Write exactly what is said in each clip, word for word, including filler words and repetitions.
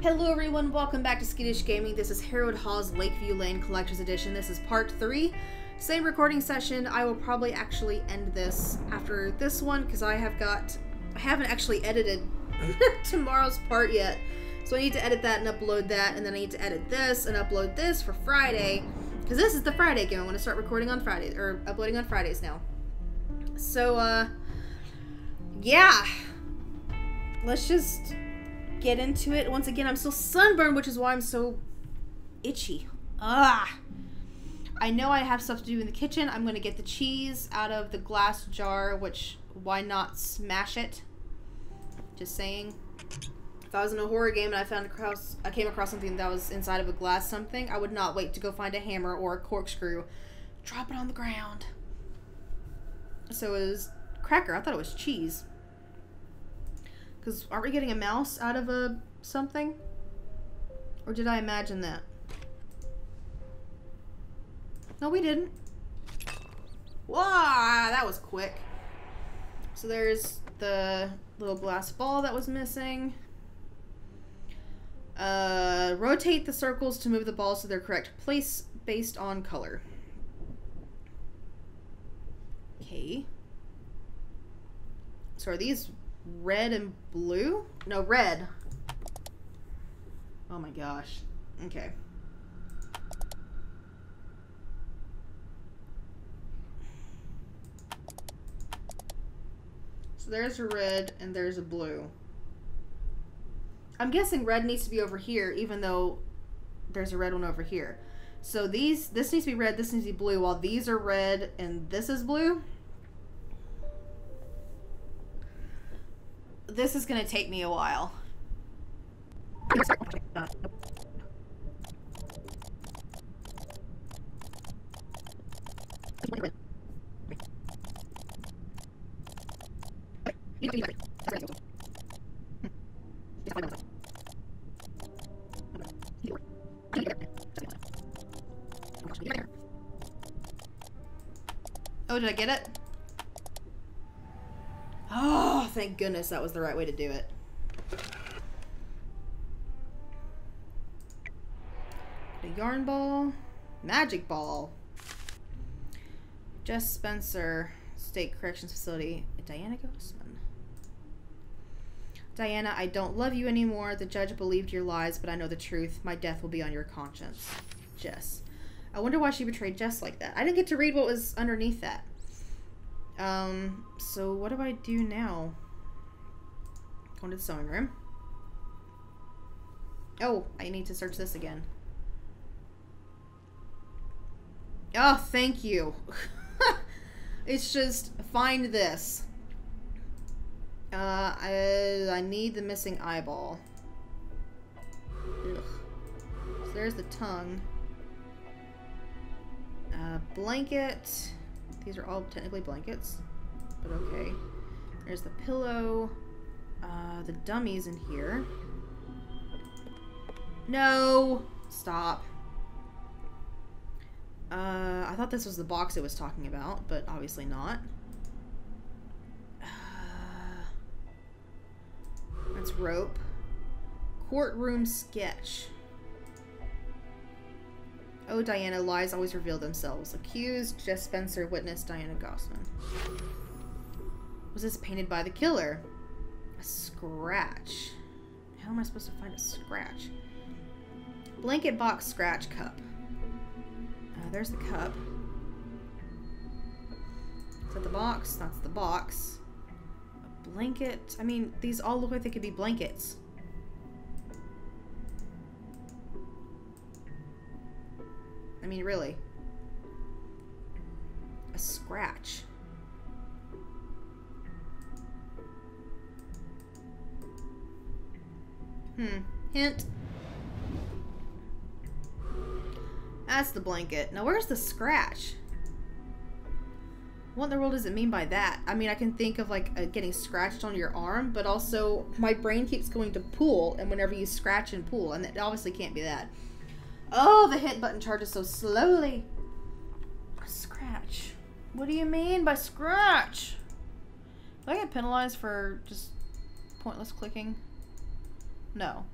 Hello everyone, welcome back to Skittish Gaming. This is Harrowed Halls: Lakeview Lane Collector's Edition. This is part three. Same recording session. I will probably actually end this after this one because I have got... I haven't actually edited tomorrow's part yet. So I need to edit that and upload that, and then I need to edit this and upload this for Friday. Because this is the Friday game. I want to start recording on Fridays, or uploading on Fridays now. So, uh... yeah. Let's just... get into it. Once again, I'm still sunburned, which is why I'm so itchy. Ah, I know I have stuff to do in the kitchen. I'm gonna get the cheese out of the glass jar, which why not smash it? Just saying. If I was in a horror game and I found across, I came across something that was inside of a glass something, I would not wait to go find a hammer or a corkscrew. Drop it on the ground. So it was cracker. I thought it was cheese. Because aren't we getting a mouse out of a something? Or did I imagine that? No, we didn't. Wow, that was quick. So there's the little glass ball that was missing. Uh, rotate the circles to move the balls to their correct place based on color. Okay. So are these... red and blue? No, red. Oh my gosh. Okay. So there's a red and there's a blue. I'm guessing red needs to be over here, even though there's a red one over here. So these, this needs to be red, this needs to be blue, while these are red and this is blue. This is gonna take me a while. Oh, did I get it? Oh, thank goodness that was the right way to do it. The yarn ball. Magic ball. Jess Spencer, State Corrections Facility. Diana Gossman. Diana, I don't love you anymore. The judge believed your lies, but I know the truth. My death will be on your conscience. Jess. I wonder why she betrayed Jess like that. I didn't get to read what was underneath that. Um, so what do I do now? Going to the sewing room. Oh, I need to search this again. Oh, thank you. It's just, find this. Uh, I, I need the missing eyeball. Ugh. So there's the tongue. Uh, blanket... These are all technically blankets, but okay. There's the pillow. Uh, the dummy's in here. No! Stop. Uh, I thought this was the box it was talking about, but obviously not. Uh, that's rope. Courtroom sketch. Oh, Diana, lies always reveal themselves. Accused, Jess Spencer, witness, Diana Gossman. Was this painted by the killer? A scratch. How am I supposed to find a scratch? Blanket box scratch cup. Uh, there's the cup. Is that the box? That's the box. A blanket. I mean, these all look like they could be blankets. I mean, really. A scratch. Hmm. Hint. That's the blanket. Now, where's the scratch? What in the world does it mean by that? I mean, I can think of, like, uh, getting scratched on your arm, but also my brain keeps going to pool, and whenever you scratch and pool, and it obviously can't be that. Oh, the hit button charges so slowly. A scratch. What do you mean by scratch? Do I get penalized for just pointless clicking? No.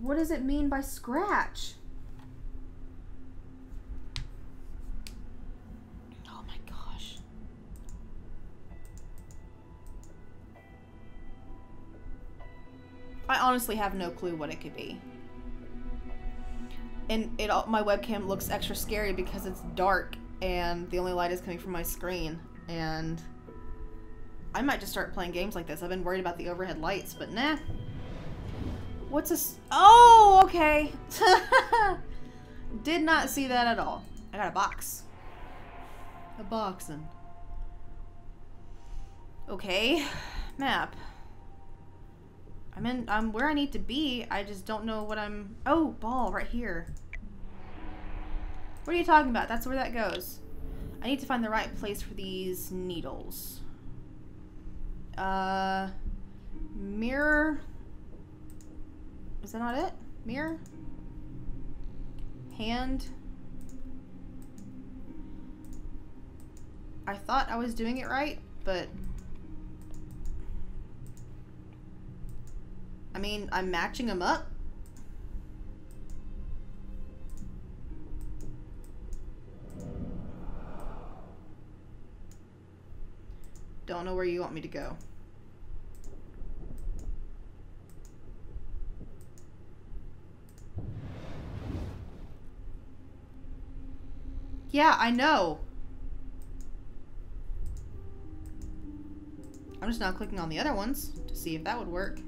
What does it mean by scratch? Oh my gosh. I honestly have no clue what it could be. And it all, my webcam looks extra scary because it's dark and the only light is coming from my screen, and I might just start playing games like this. I've been worried about the overhead lights, but nah. What's this? Oh, okay. Did not see that at all. I got a box. A boxin'. Okay. Map. I'm in, I'm where I need to be. I just don't know what I'm... Oh, ball right here. What are you talking about? That's where that goes. I need to find the right place for these needles. Uh, mirror... Is that not it? Mirror? Hand? I thought I was doing it right, but... I mean, I'm matching them up. Don't know where you want me to go. Yeah, I know. I'm just now clicking on the other ones to see if that would work.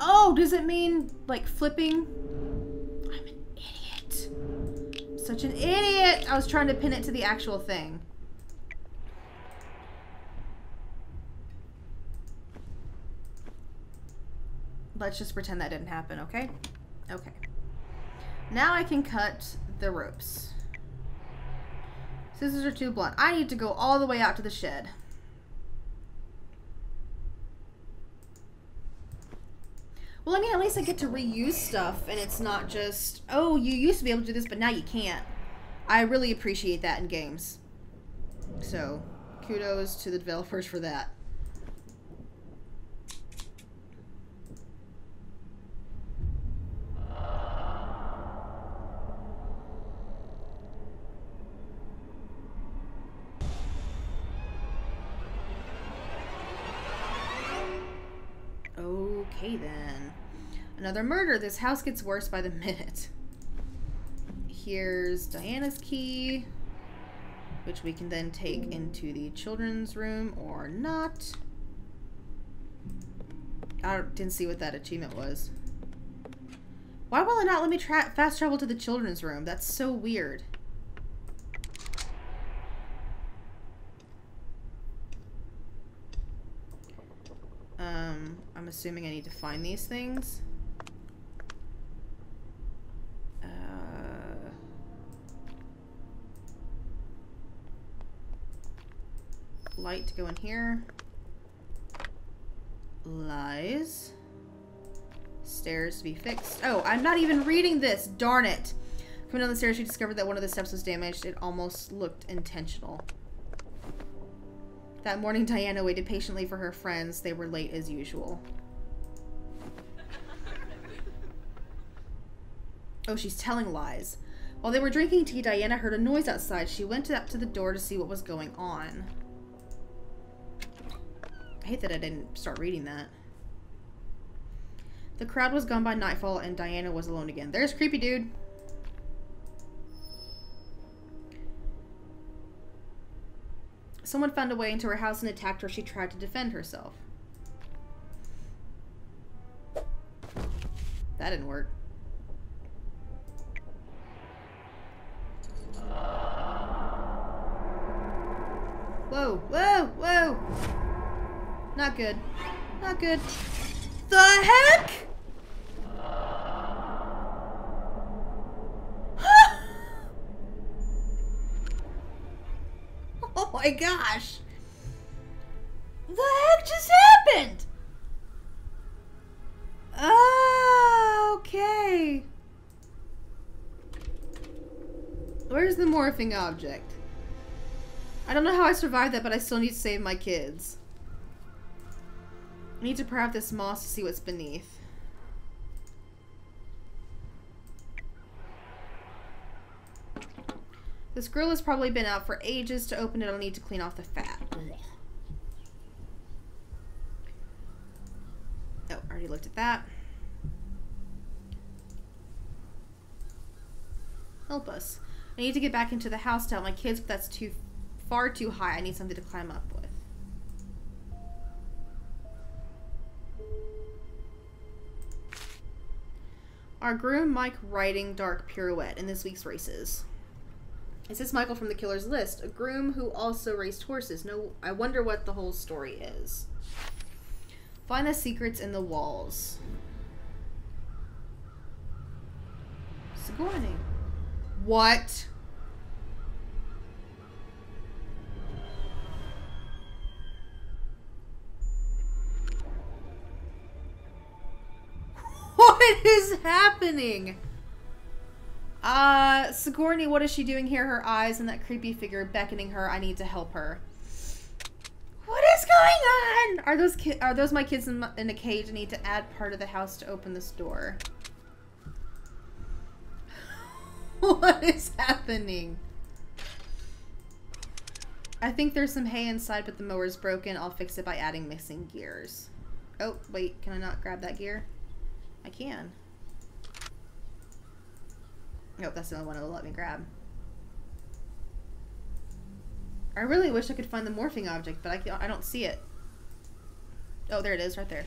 Oh, does it mean, like, flipping? I'm an idiot. I'm such an idiot. I was trying to pin it to the actual thing. Let's just pretend that didn't happen, okay? Okay. Now I can cut the ropes. Scissors are too blunt. I need to go all the way out to the shed. Well, I mean, at least I get to reuse stuff, and it's not just, oh, you used to be able to do this, but now you can't. I really appreciate that in games. So, kudos to the developers for that. Okay, then. Another murder. This house gets worse by the minute. Here's Diana's key, which we can then take into the children's room or not. I didn't see what that achievement was. Why will it not let me tra- fast travel to the children's room? That's so weird. Um, I'm assuming I need to find these things. Uh, light to go in here. Lies. Stairs to be fixed. Oh, I'm not even reading this. Darn it. Coming down the stairs, she discovered that one of the steps was damaged. It almost looked intentional. That morning, Diana waited patiently for her friends. They were late as usual. Oh, she's telling lies. While they were drinking tea, Diana heard a noise outside. She went up to the door to see what was going on. I hate that I didn't start reading that. The crowd was gone by nightfall, and Diana was alone again. There's creepy dude. Someone found a way into her house and attacked her. She tried to defend herself. That didn't work. Whoa, whoa, whoa. Not good. Not good. The heck? Oh my gosh! The heck just happened? Oh, okay. Where's the morphing object? I don't know how I survived that, but I still need to save my kids. Need to pry up this moss to see what's beneath. This grill has probably been out for ages. To open it, I'll need to clean off the fat. Oh, I already looked at that. Help us. I need to get back into the house to help my kids, but that's too far too high. I need something to climb up with. Our groom, Mike, riding dark pirouette in this week's races. Is this Michael from the Killer's List? A groom who also raced horses. No, I wonder what the whole story is. Find the secrets in the walls. Sigourney. What? What is happening? Uh, Sigourney, what is she doing here? Her eyes and that creepy figure beckoning her. I need to help her. What is going on? Are those ki are those my kids in, my in a cage? I need to add part of the house to open this door. What is happening? I think there's some hay inside, but the mower's broken. I'll fix it by adding missing gears. Oh, wait, can I not grab that gear? I can. Nope, that's the only one it'll let me grab. I really wish I could find the morphing object, but I, I don't see it. Oh, there it is, right there.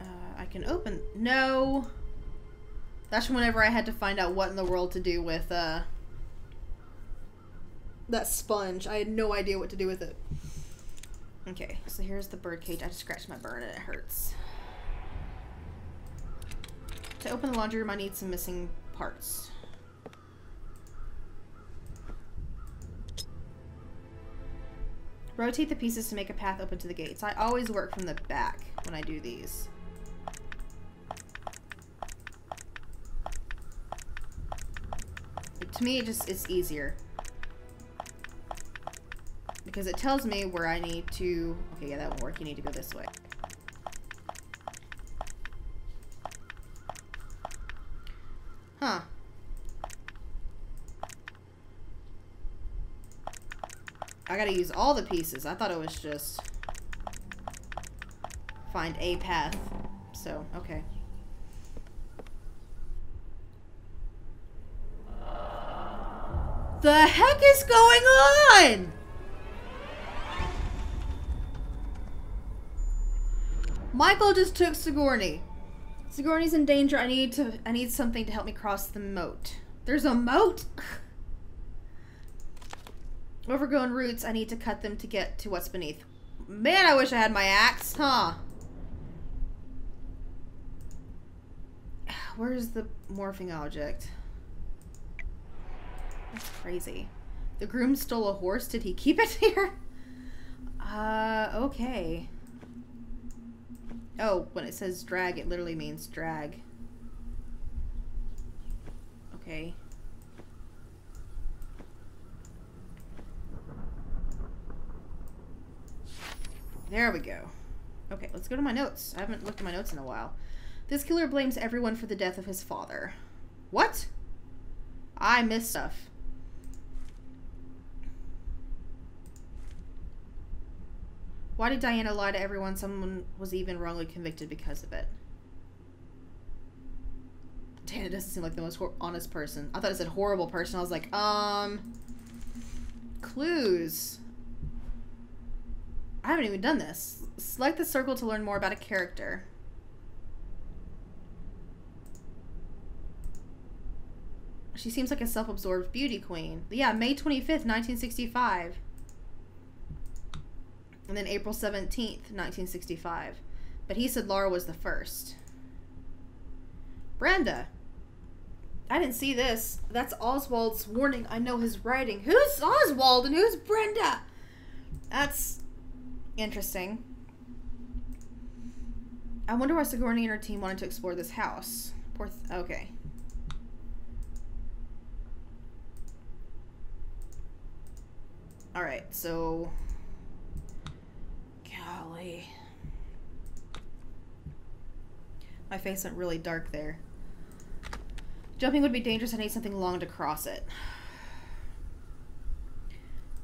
Uh, I can open... No! That's from whenever I had to find out what in the world to do with uh, that sponge. I had no idea what to do with it. Okay, so here's the bird cage. I just scratched my burn and it hurts. To open the laundry room, I need some missing parts. Rotate the pieces to make a path open to the gates. I always work from the back when I do these. It, to me, it just it's easier. Because it tells me where I need to... Okay, yeah, that won't work. You need to go this way. Huh. I gotta use all the pieces. I thought it was just... Find a path. So, okay. The heck is going on?! Michael just took Sigourney. Sigourney's in danger. I need to. I need something to help me cross the moat. There's a moat? Overgrown roots. I need to cut them to get to what's beneath. Man, I wish I had my axe, huh? Where's the morphing object? That's crazy. The groom stole a horse. Did he keep it here? Uh, okay. Oh, when it says drag, it literally means drag. Okay. There we go. Okay, let's go to my notes. I haven't looked at my notes in a while. This killer blames everyone for the death of his father. What? I missed stuff. Why did Diana lie to everyone? Someone was even wrongly convicted because of it. Diana doesn't seem like the most honest person. I thought it said horrible person. I was like, um... Clues. I haven't even done this. Select the circle to learn more about a character. She seems like a self-absorbed beauty queen. Yeah, May twenty-fifth, nineteen sixty-five. And then April seventeenth, nineteen sixty-five. But he said Laura was the first. Brenda. I didn't see this. That's Oswald's warning. I know his writing. Who's Oswald and who's Brenda? That's interesting. I wonder why Sigourney and her team wanted to explore this house. Poor th- okay. All right, so, golly. My face went really dark there. Jumping would be dangerous. I need something long to cross it.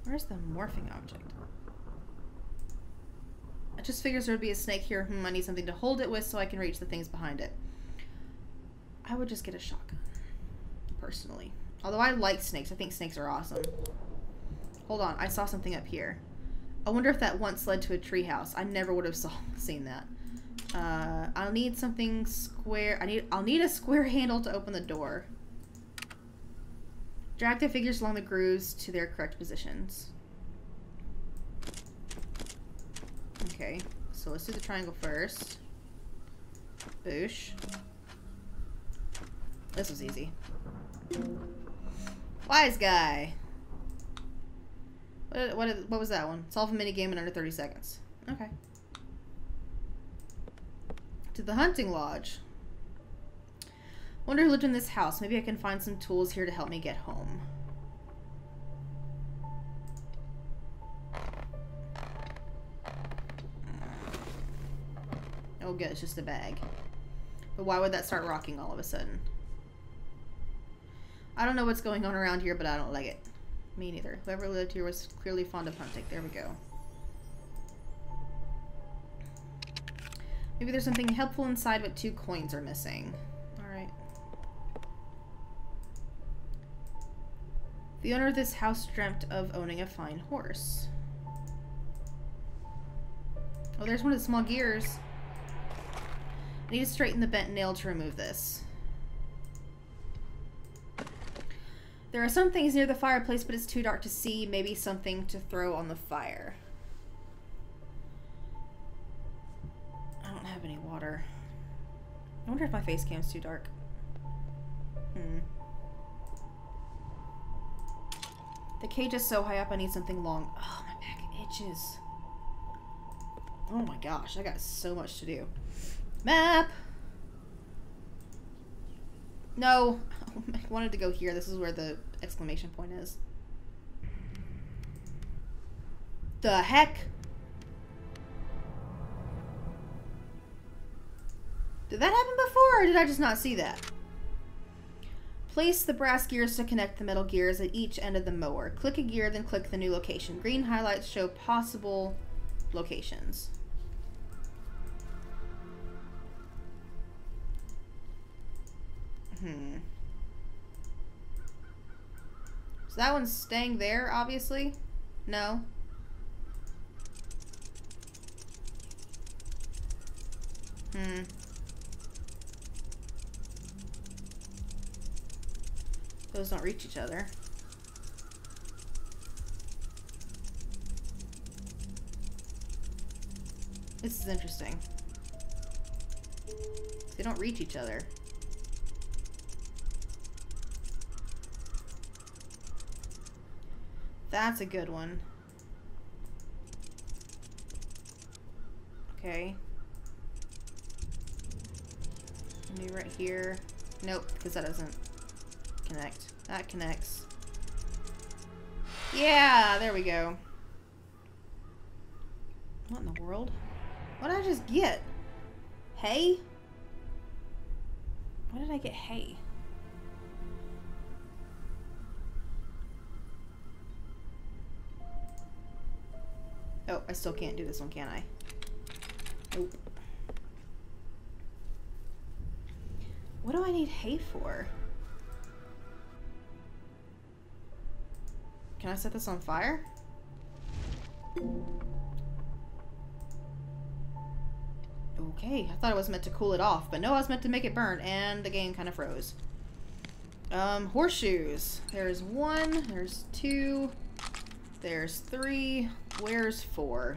Where's the morphing object? I just figures there would be a snake here. Hmm, I need something to hold it with so I can reach the things behind it. I would just get a shotgun, personally. Although I like snakes. I think snakes are awesome. Hold on. I saw something up here. I wonder if that once led to a treehouse. I never would have saw, seen that. Uh, I'll need something square. I need, I'll need a square handle to open the door. Drag the figures along the grooves to their correct positions. Okay, so let's do the triangle first. Boosh. This was easy. Wise guy. What, what, what was that one? Solve a minigame in under thirty seconds. Okay. To the hunting lodge. Wonder who lived in this house. Maybe I can find some tools here to help me get home. Oh good, it's just a bag. But why would that start rocking all of a sudden? I don't know what's going on around here, but I don't like it. Me neither. Whoever lived here was clearly fond of hunting. There we go. Maybe there's something helpful inside, but two coins are missing. Alright. The owner of this house dreamt of owning a fine horse. Oh, there's one of the small gears. I need to straighten the bent nail to remove this. There are some things near the fireplace, but it's too dark to see. Maybe something to throw on the fire. I don't have any water. I wonder if my face cam's too dark. Hmm. The cage is so high up, I need something long. Oh, my back itches. Oh my gosh, I got so much to do. Map! No! I wanted to go here. This is where the exclamation point is. The heck? Did that happen before, or did I just not see that? Place the brass gears to connect the metal gears at each end of the mower. Click a gear, then click the new location. Green highlights show possible locations. Hmm. So that one's staying there, obviously? No. Hmm. Those don't reach each other. This is interesting. They don't reach each other. That's a good one. Okay. Maybe right here. Nope, because that doesn't connect. That connects. Yeah, there we go. What in the world? What did I just get? Hay? Why did I get hay? Oh, I still can't do this one, can I? Nope. What do I need hay for? Can I set this on fire? Okay, I thought it was meant to cool it off, but no, I was meant to make it burn, and the game kind of froze. Um, horseshoes. There's one, there's two, there's three. Where's four?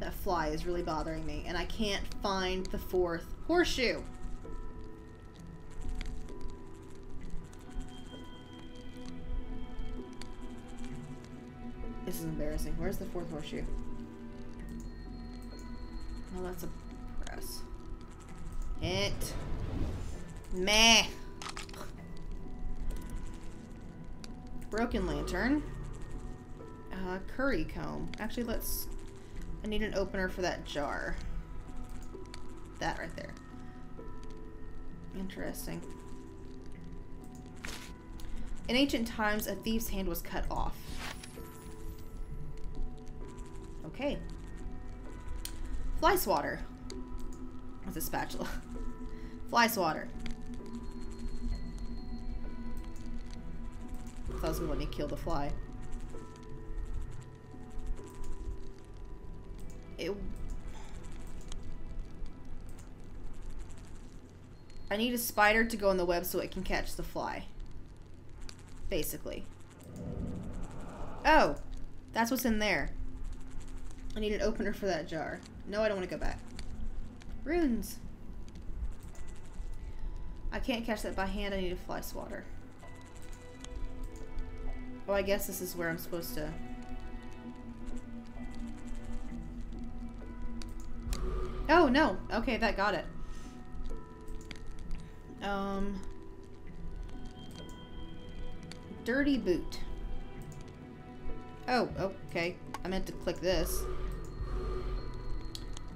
That fly is really bothering me, and I can't find the fourth horseshoe. This is embarrassing. Where's the fourth horseshoe? Oh, that's a press. It. Meh. Broken lantern. Uh, curry comb. Actually, let's... I need an opener for that jar. That right there. Interesting. In ancient times, a thief's hand was cut off. Okay. Fly swatter. That's a spatula. Fly swatter. I thought it was gonna let me kill the fly. It... I need a spider to go on the web so it can catch the fly. Basically. Oh! That's what's in there. I need an opener for that jar. No, I don't want to go back. Runes! I can't catch that by hand. I need a fly swatter. Oh, I guess this is where I'm supposed to... Oh, no! Okay, that got it. Um... Dirty boot. Oh, okay. I meant to click this.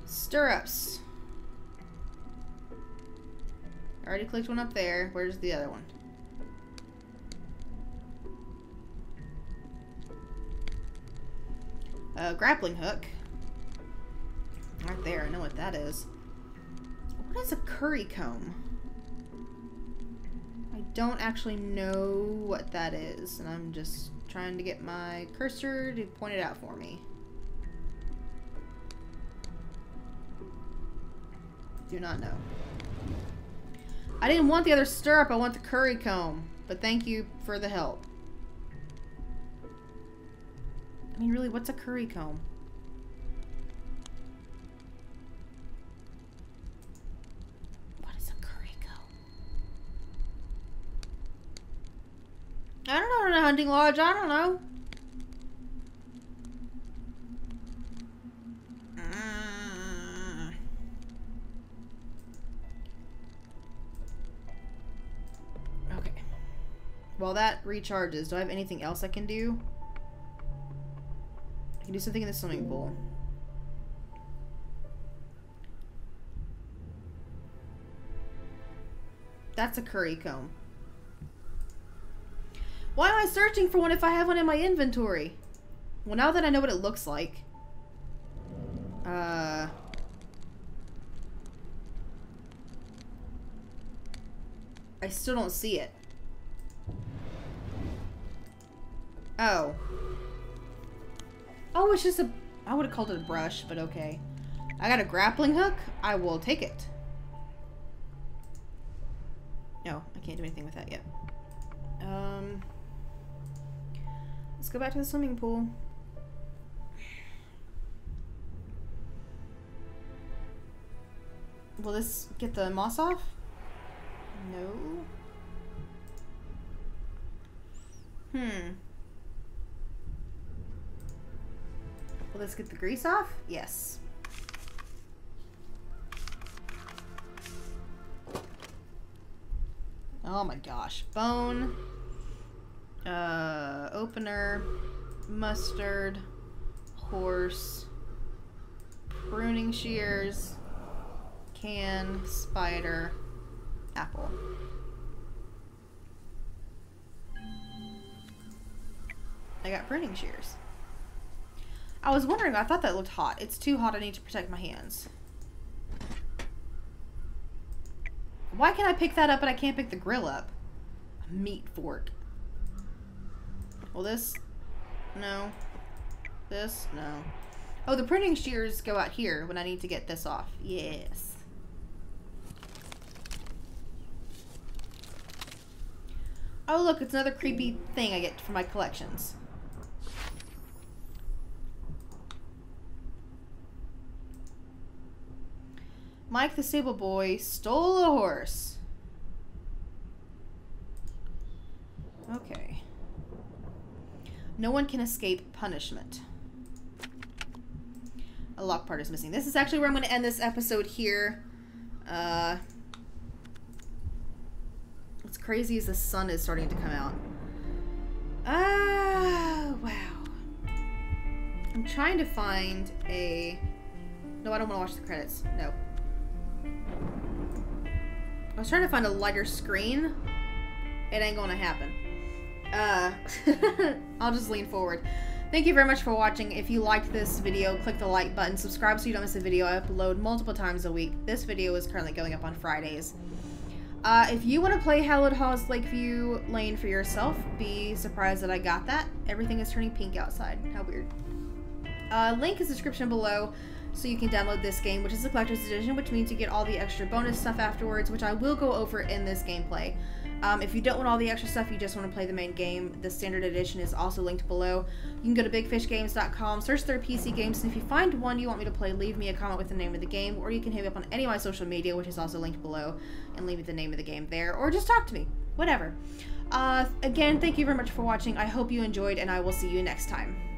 Stirrups. I already clicked one up there. Where's the other one? Uh, grappling hook. Right there. I know what that is. What is a curry comb? I don't actually know what that is, and I'm just trying to get my cursor to point it out for me. Do not know. I didn't want the other stirrup, I want the curry comb, but thank you for the help. I mean, really, what's a curry comb? I don't know, in a hunting lodge, I don't know. Mm. Okay. While that recharges, do I have anything else I can do? I can do something in the swimming pool. That's a curry comb. Why am I searching for one if I have one in my inventory? Well, now that I know what it looks like. Uh... I still don't see it. Oh. Oh, it's just a... I would have called it a brush, but okay. I got a grappling hook. I will take it. No, I can't do anything with that yet. Um... Let's go back to the swimming pool. Will this get the moss off? No. Hmm. Will this get the grease off? Yes. Oh my gosh. Bone. Uh, opener, mustard, horse, pruning shears, can, spider, apple. I got pruning shears. I was wondering, I thought that looked hot. It's too hot, I need to protect my hands. Why can I pick that up and I can't pick the grill up? A meat fork. Well, this, no, this, no. Oh, the printing shears go out here when I need to get this off. Yes. Oh, look, it's another creepy thing I get for my collections. Mike the stable boy stole a horse. Okay. No one can escape punishment. A lock part is missing. This is actually where I'm going to end this episode here. Uh, What's crazy is the sun is starting to come out. Oh, wow. I'm trying to find a... No, I don't want to watch the credits. No. I was trying to find a lighter screen. It ain't gonna happen. Uh, I'll just lean forward. Thank you very much for watching. If you liked this video, click the like button. Subscribe so you don't miss a video. I upload multiple times a week. This video is currently going up on Fridays. Uh, if you want to play Harrowed Halls: Lakeview Lane for yourself, be surprised that I got that. Everything is turning pink outside. How weird. Uh, link is in the description below so you can download this game, which is the collector's edition, which means you get all the extra bonus stuff afterwards, which I will go over in this gameplay. Um, if you don't want all the extra stuff, you just want to play the main game, the standard edition is also linked below. You can go to big fish games dot com, search their P C games, and if you find one you want me to play, leave me a comment with the name of the game, or you can hit me up on any of my social media, which is also linked below, and leave me the name of the game there, or just talk to me, whatever. Uh, again, thank you very much for watching, I hope you enjoyed, and I will see you next time.